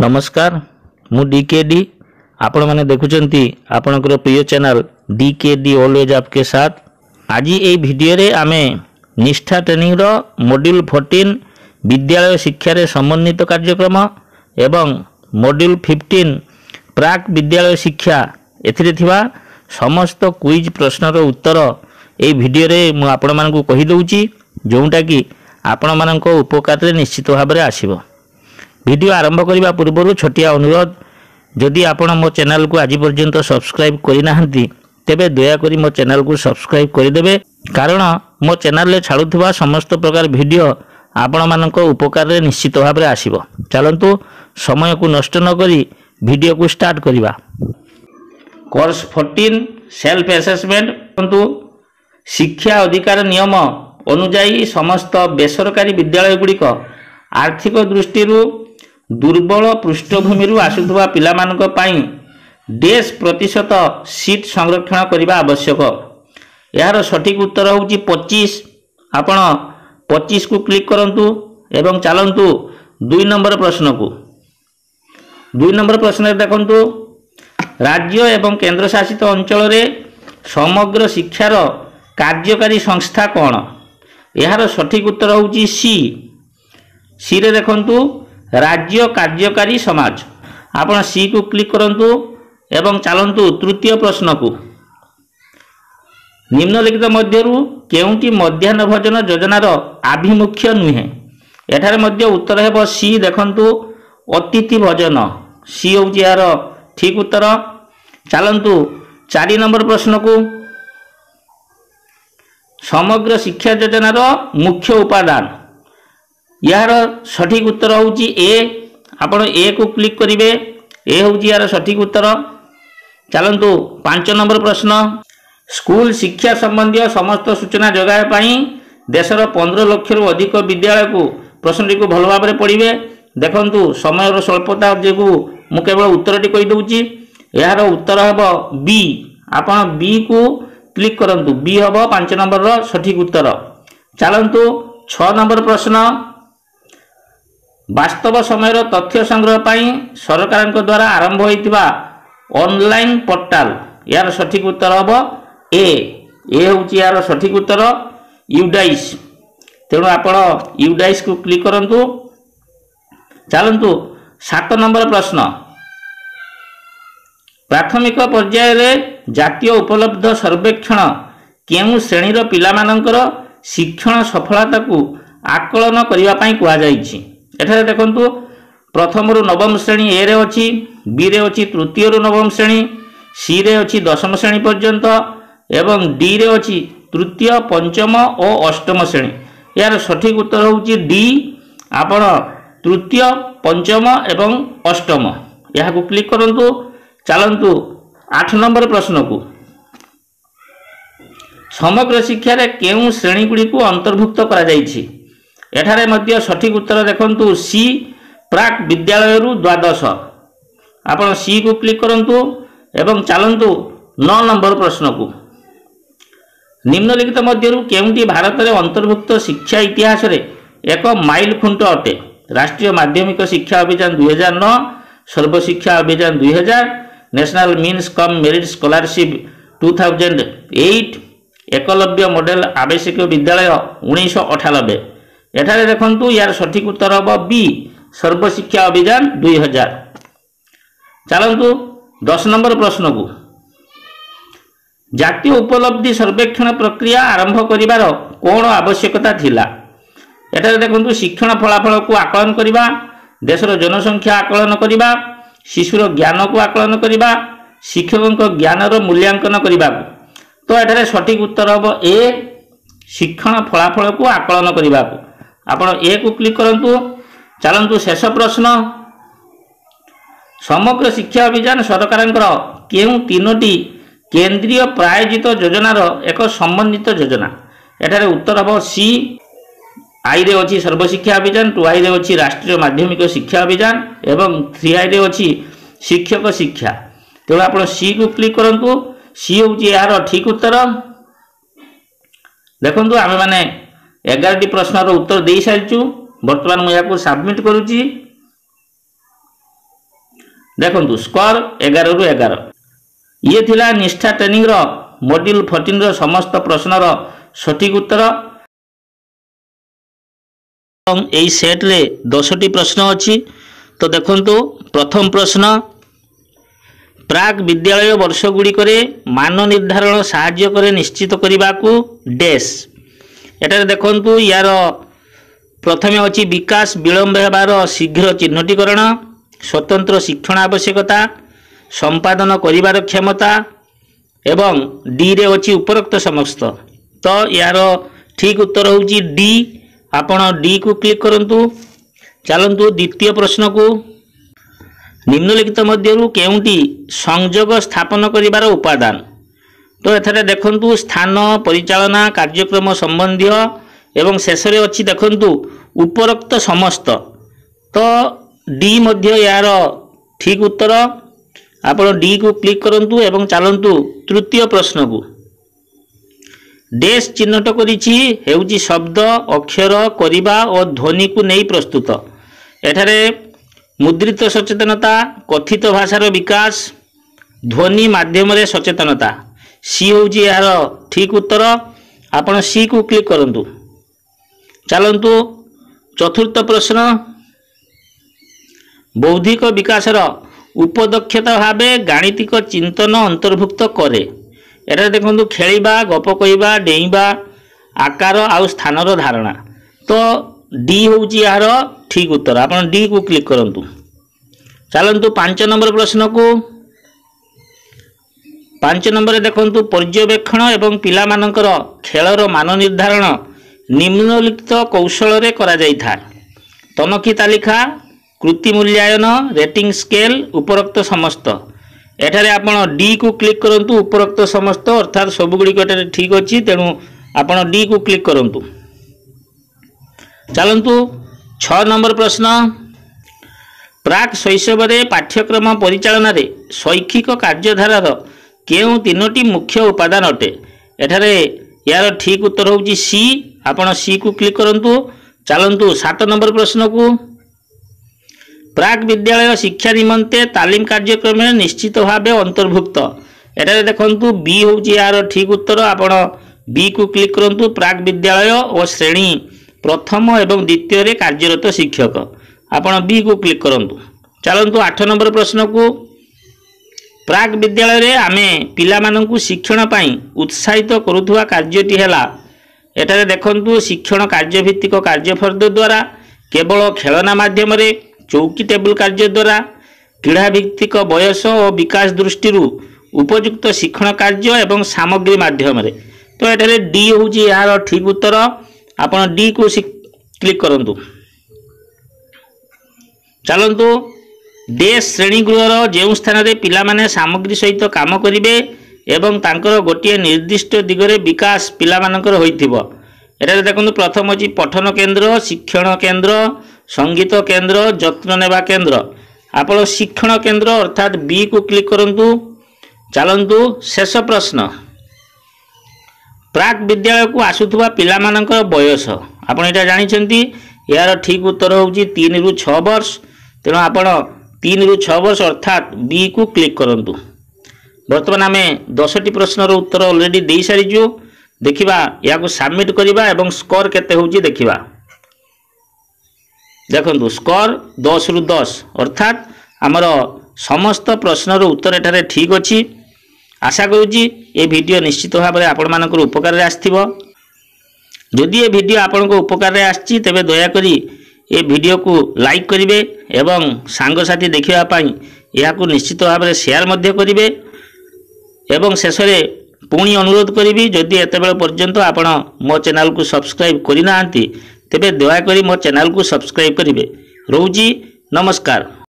नमस्कार मु डीकेडी आपण मैंने देखुंट आपणकर प्रिय चैनल डीकेडी ऑलवेज आपके साथ। आज ये भिडियो आमे निष्ठा ट्रेनिंग मॉड्यूल 14 विद्यालय शिक्षार समन्वित कार्यक्रम एवं मॉड्यूल 15 प्राक विद्यालय शिक्षा एथिरे समस्त क्विज प्रश्नर उत्तर ये भिडियो मु आपण मानकु कहि दउची जोंटा कि आपण मानक उपकार निश्चित भाव आसीबो। भिडियो आरंभ करने पूर्व छोटिया अनुरोध, जदि आपण मो चैनल को आज पर्यंत सब्सक्राइब करना तेबे दयाकोरी मो चैनल को सब्सक्राइब करदे, कारण मो चैनल छाड़ुवा समस्त प्रकार भिडियो आपण मानक उपकार निश्चित भाव आसीबो। चलंतु समय को नष्ट न करी वीडियो को स्टार्ट करिबा। कोर्स 14 सेल्फ असेसमेंट परंतु शिक्षा अधिकार नियम अनुजाई समस्त बेसरकारी विद्यालय गुड़ी आर्थिक दृष्टि दुर्बल पृष्ठभूमि आसुवा पाई 10% सीट संरक्षण करने आवश्यक। यार सठिक उत्तर होउची 25। आपण 25 को क्लिक करंतु एवं चलंतु 2 नंबर प्रश्न को। 2 नंबर प्रश्न देखु, राज्य एवं केंद्र शासित अंचल समग्र शिक्षार कार्यकारी संस्था कौन? यार सठिक उत्तर होउची सी। सी रे देखु, राज्य कार्यकारी समाज। आपण सी को क्लिक करंतु एवं चलंतु तृतीय प्रश्न को। निम्नलिखित मध्यरु केउंटी मध्याह्न भोजन योजनार आभिमुख्य नुहे? एठार मध्य उत्तर हेबो सी। देखु, अतिथि भोजन। सी हूँ यार ठीक उत्तर। चलंतु 4 नंबर प्रश्न को। समग्र शिक्षा योजनार मुख्य उपादान? यार सठिक उत्तर हूँ ए। आपण ए को क्लिक करेंगे, ए हूँ यार सठिक उत्तर। चलंतु 5 नंबर प्रश्न। स्कूल शिक्षा संबंधी समस्त सूचना जगाई देशर 15 लक्षर अधिक विद्यालय को प्रश्नटी को भल भाव पढ़वे। देखंतु समय स्वल्पता जो मुवल उत्तरटी कहीदे, यार उत्तर हम बी। आपण बी को क्लिक करंतु, बी हम 5 नंबर सठिक उत्तर। चलंतु 6 नंबर प्रश्न। वास्तव समय तथ्य संग्रह पाई सरकार द्वारा आरंभ होइतिबा ऑनलाइन पोर्टाल? यार सठिक उत्तर हम ए। ए हूँ यार सठिक उत्तर यूडाइस। तेणु आपण यूडाइस को क्लिक करंतु। चलंतु 7 नंबर प्रश्न। प्राथमिक पर्याय रे जातीय उपलब्ध सर्वेक्षण केउ श्रेणीर पिलामानंकर शिक्षण सफलता को आकलन करिबा पई कुआ जाईछि? एठारे देखंतु, प्रथम रु 9म श्रेणी ए रे अछि, बी रे अछि तृतीय रु 9म श्रेणी, सी रे अछि 10म श्रेणी पर्यंत एवं डी रे अछि तृतीय पंचम और 8म श्रेणी। यार सठिक उत्तर होउछि डी। आपण तृतीय पंचम एवं 8म यह को क्लिक करंतु। चलंतु 8 नंबर प्रश्न को। समग्र शिक्षा रे केउ श्रेणी गुडी को अंतर्भुक्त करा जाईछि? एठारे मध्य सठिक उत्तर देखंतु सी। प्राक विद्यालय रु 12। आपण सी को क्लिक करंतु एवं चलंतु 9 नंबर प्रश्न को। निम्नलिखित मध्यरु केउंटी भारत रे अंतर्भुक्त शिक्षा इतिहास रे एक माइल खुंट अटे? राष्ट्रीय माध्यमिक शिक्षा अभियान 2009, Sarva Shiksha Abhiyan 2000, national means cum merit scholarship 2008, Eklavya model आवश्यक विद्यालय 1998। एठारे देखंतु, यार सठिक उत्तर हम बी, सर्वशिक्षा अभियान 2000। चलंतु 10 नंबर प्रश्न को। जातीय उपलब्धि सर्वेक्षण प्रक्रिया आरंभ करिबार कोण आवश्यकता थिला? एठारे देखंतु, शिक्षण फलाफल को आकलन करवा, देशर जनसंख्या आकलन करवा, शिशुर ज्ञान को आकलन करवा, शिक्षक ज्ञानर मूल्यांकन करवा। तो एठारे सठिक उत्तर हम ए, शिक्षण फलाफल को आकलन करवा। आपण ए को क्लिक करंतु। चलंतु शेष प्रश्न। समग्र शिक्षा अभियान सरकारଙ୍କର केउ 3ଟି केन्द्रीय प्रायोजित योजनार एक समन्वित योजना? एठारे उत्तर हम सी। आई रे अच्छी सर्वशिक्षा अभियान, 2 आई रे अच्छी राष्ट्रीय माध्यमिक शिक्षा अभियान एवं 3 आई रे अच्छी शिक्षक शिक्षा। तेणु आप सी को क्लिक करूँ, सी हूँ यार ठीक उत्तर। देखु आम मैंने 11टी प्रश्नर उत्तर दे सारी। बर्तमान मुझे सबमिट करुच्ची। देखु स्कोर 11 ରୁ 11। ये थिला निष्ठा ट्रेनिंग रो मॉड्यूल 14 रो समस्त प्रश्न रो सठिक उत्तर। एई सेट रे 10टी प्रश्न अछि। तो देखंतु प्रथम प्रश्न, प्राग विद्यालय वर्ष गुड़ी करे मान निर्धारण सहाय्य करे निश्चित करिबाकू डैश। एटारे देखंतु यार प्रथम अछि विकास विलंब हेबार शीघ्र चिन्हटीकरण, स्वतंत्र शिक्षण आवश्यकता, संपादन करिबार क्षमता एवं डी रे अछि उपरोक्त समस्त। तो यार ठीक उत्तर होउची डी। आपण डी को क्लिक करंतु। चलंतु द्वितीय प्रश्न को, निम्नलिखित मध्यरु केउंटी संयोग स्थापन करिबार उपादान। तो एथरे देखंतु स्थान परिचालना कार्यक्रम संबंधी एवं शेष रे अछि देखंतु उपरोक्त समस्त। तो डी मध्य यार ठीक उत्तर। आपण डी को क्लिक करंतु एवं चलंतु तृतीय प्रश्न को। डैश चिन्हट करिछि हेउची शब्द अक्षर करिबा और ध्वनि को नहीं प्रस्तुत। एठारे मुद्रित सचेतनता, कथित भाषार विकास, ध्वनि माध्यम रे सचेतनता, सी हेउची यार ठीक उत्तर। आपण सी को क्लिक करंतु। चलंतु चतुर्थ प्रश्न, बौद्धिक विकासर उपदक्षता भावे गाणितिक चिंतन अंतर्भुक्त करे। एटा देखंतु खेलिबा, गप कहिबा, डेइबा, आकार आउ स्थानर धारणा। तो डी होउची यार ठीक उत्तर। आपण डी को क्लिक करंतु। चलंतु 5 नंबर प्रश्न को। 5 नंबर देखंतु पर्यवेक्षण एवं पिला मानकर खेलर मान निर्धारण निम्नलिखित कौशल रे करा जाइथा। तनखी तालिका, कृति मूल्यायन, रेटिंग स्केल उपरोक्त समस्त। एठारे आपण डी को क्लिक करंतु। उपरोक्त समस्त अर्थात सबुगुडी एठारे ठीक अछि। तेणु आपण डी को क्लिक करंतु। चलंतु 6 नंबर प्रश्न, प्राक शैशव रे पाठ्यक्रम परिचालन रे शैक्षिक कार्यधारार केउ 3टी मुख्य उपादान अटे। एठारे यार ठीक उत्तर होउची सी। आपण सी को क्लिक करंतु। चलंतु 7 नंबर प्रश्न को, प्राग विद्यालय शिक्षा निमंते तालीम कार्यक्रम निश्चित भाव अंतर्भुक्त। एटारे देखंतु बी होउची यार ठीक उत्तर। आपण बी को क्लिक करंतु। प्राग विद्यालय और श्रेणी प्रथम एवं द्वितीय रे कार्यरत शिक्षक। आपण बी को क्लिक करंतु। चलंतु 8 नंबर प्रश्न को, प्राग विद्यालय रे आमे पिलामानंकु शिक्षण पाई उत्साहित करुथुवा कार्यटी हेला। एटारे देखंतु शिक्षण कार्य भित्तिक कार्यफर्द द्वारा, केवल खेलना माध्यम रे, चौकी टेबल कार्य द्वारा, क्रीड़ा भित्तिक बयस और विकास दृष्टि उपयुक्त शिक्षण कार्य एवं सामग्री माध्यम रे। तो एटारे डी होउची यार ठीक उत्तर। आपण डी को क्लिक करंतु। चलंतु डैश श्रेणीगृहर जो स्थान में पिलामाने सामग्री सहित काम करेंगे एवं तांकर गोटे निर्दिष्ट दिगरे विकास पिलामानकर होइथिबो। एटारे देखंतु प्रथम अछि पठन केन्द्र, शिक्षण केन्द्र, संगीत केन्द्र, जत्न नेवा केन्द्र। आपण शिक्षण केन्द्र अर्थात बी को क्लिक करंतु। चलंतु शेष प्रश्न, प्राक विद्यालय को आसुथुवा पिलामानकर बयस। आपण एटा जानिछन्ती। यार ठीक उत्तर होउची 3 ରୁ 6 ବର୍ଷ। तेणु आपण 3 ରୁ 6 ବର୍ଷ अर्थात बी को क्लिक करंतु। बर्तमान हमें 10टी प्रश्नर उत्तर ऑलरेडी दे सारीजु। देखिबा या को सबमिट करिबा एवं स्कोर केते होउची देखिबा। देखंतु स्कोर 10 ରୁ 10 अर्थात हमर समस्त प्रश्नर उत्तर एठारे ठीक अछि। आशा करूची ए वीडियो निश्चित भाव में आपण मानकर उपकार आस्थिबो। जदि ए वीडियो आपण को उपकार आछि तबे दया करी ए वीडियो को लाइक करिवे एवं सांग साथी देखिबा पई याकु निश्चित भाव में शेयर मध्य करिवे एवं शेष में पुणी अनुरोध करी जदि एत पर्यंत आपण मो चैनल को सब्सक्राइब करिना तेबे दया करी मो चैनल को सब्सक्राइब करिवे। रोजी नमस्कार।